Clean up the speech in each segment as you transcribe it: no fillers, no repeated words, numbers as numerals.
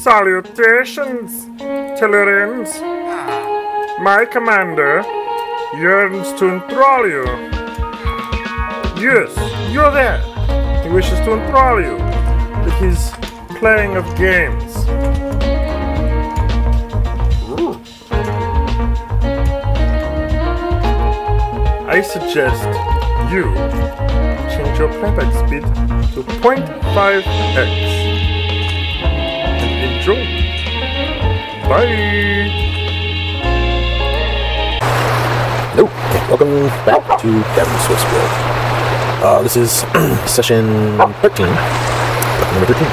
Salutations, Tellurians. My commander yearns to enthrall you. Yes, you're there. He wishes to enthrall you with his playing of games. Ooh. I suggest you change your playback speed to 0.5x. Enjoy. Bye. Hello. Welcome back to Dahven Swift's World. This is session 13. Number 13. Okay.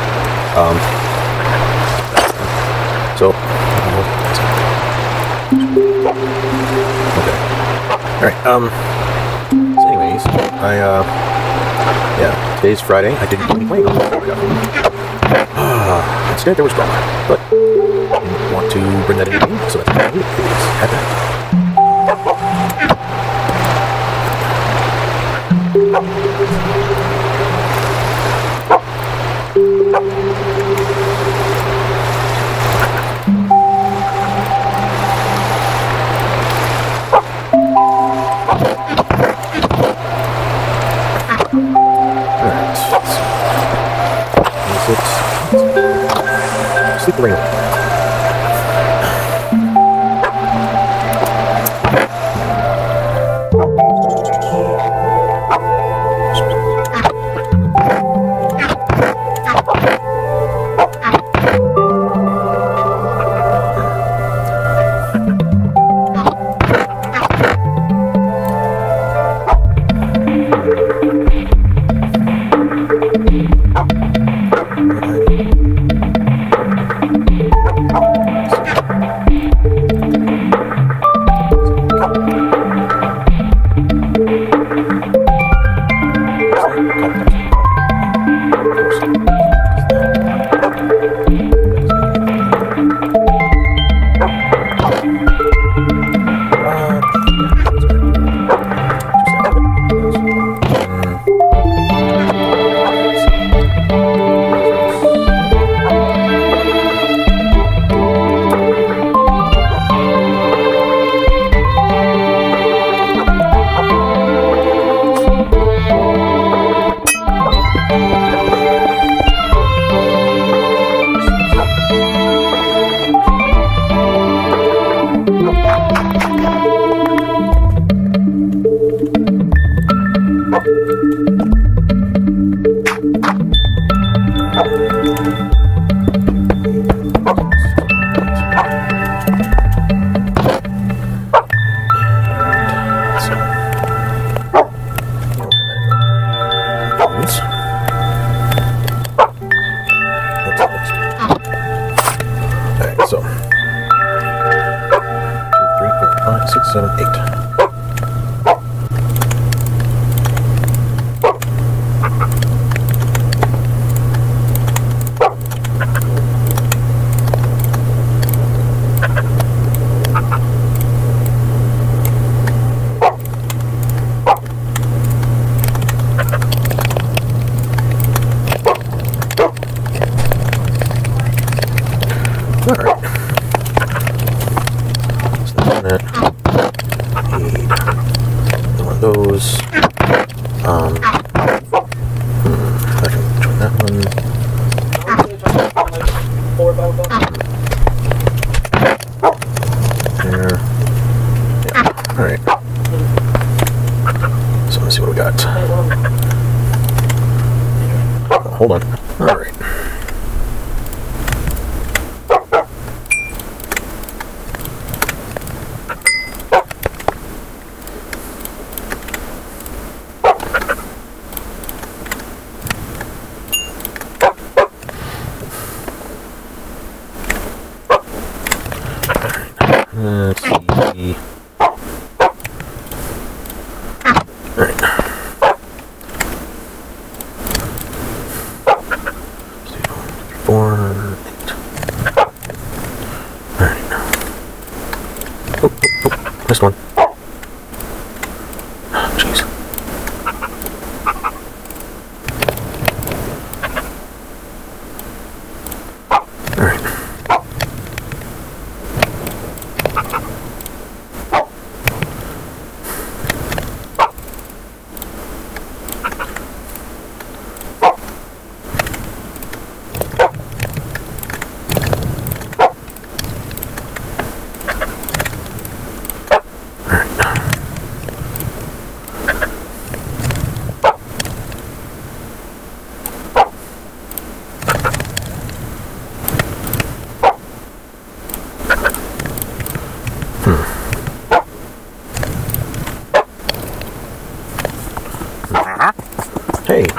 Alright, so anyways, today's Friday. I didn't even play instead there was drama, but I didn't want to bring that in again, so that's what I had that. Sleep ring. Alright.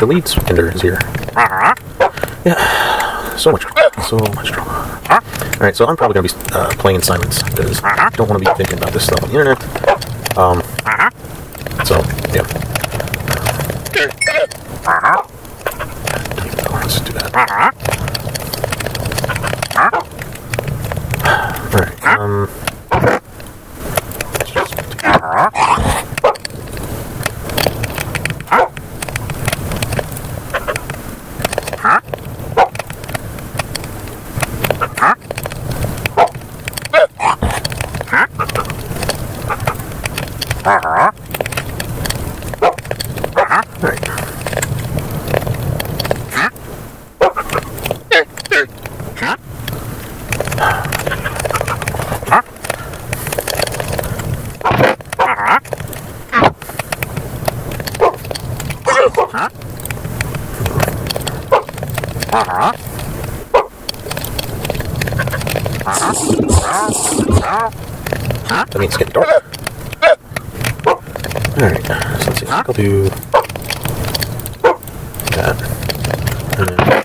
the lead spender is here. Yeah, so much drama. Alright, so I'm probably going to be playing in silence, because I don't want to be thinking about this stuff on the internet. So, yeah. Let's do that. Alright, let's just... That means it's getting dark. Alright, so let's see. I think I'll do that. And then...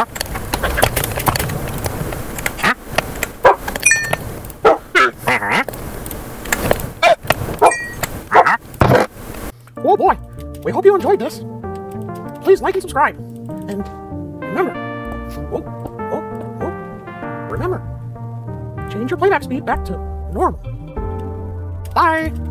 Oh boy, we hope you enjoyed this. Please like and subscribe. And remember, remember, change your playback speed back to normal. Bye.